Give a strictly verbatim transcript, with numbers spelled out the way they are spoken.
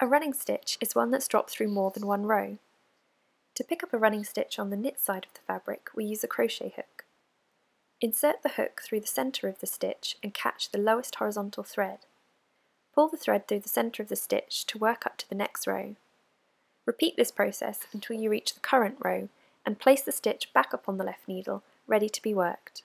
A running stitch is one that's dropped through more than one row. To pick up a running stitch on the knit side of the fabric, we use a crochet hook. Insert the hook through the centre of the stitch and catch the lowest horizontal thread. Pull the thread through the centre of the stitch to work up to the next row. Repeat this process until you reach the current row and place the stitch back up on the left needle, ready to be worked.